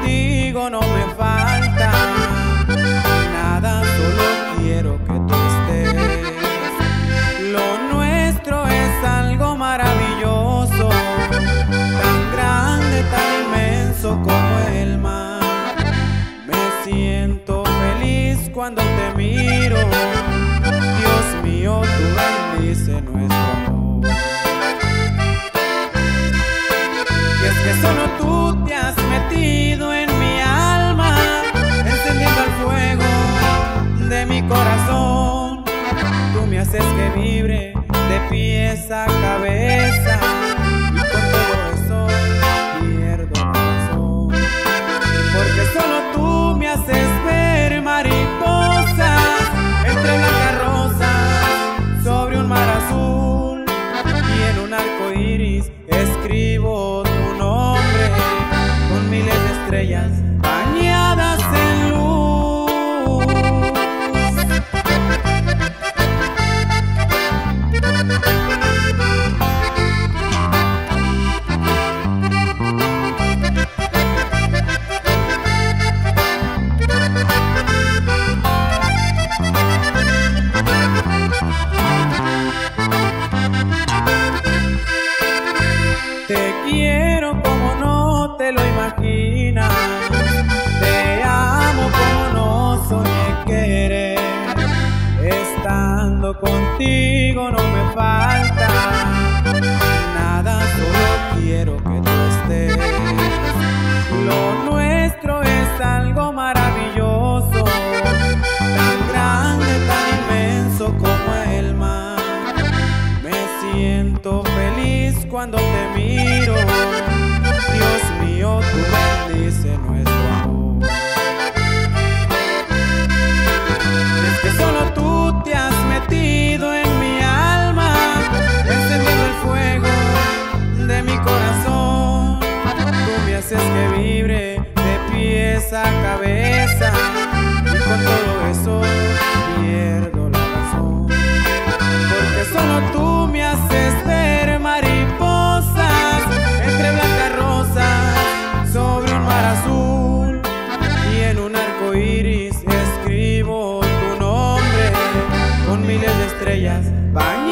Contigo no me falta nada, solo quiero que tú estés. Lo nuestro es algo maravilloso, tan grande, tan inmenso como el mar. Me siento feliz cuando te miro, Dios mío, tú bendices nuestro amor. Y es que solo tú te has metido en mi alma, encendiendo el fuego de mi corazón. Tú me haces que vibre de pies a cabeza, y por todo eso pierdo razón. Porque solo tú me haces ver mariposas entre blancas rosas sobre un mar azul, y en un arco iris escribo tu nombre con miles de estrellas bañadas en luz. Te quiero como no te lo imaginas, te amo como no soñé querer. Estando contigo no me falta nada, solo quiero que tú estés. Lo nuestro es algo maravilloso, tan grande, tan inmenso como el mar. Me siento feliz cuando te miro, Dios mío, tú bendices nuestro amor. Y es que solo tú te has metido en mi alma, encendiendo el fuego de mi corazón. Tú me haces que vibre de pies a cabeza, y con todo eso pierdo la razón. Porque solo tú me haces ver mariposas entre blancas rosas sobre un mar azul, y en un arco iris escribo tu nombre con miles de estrellas.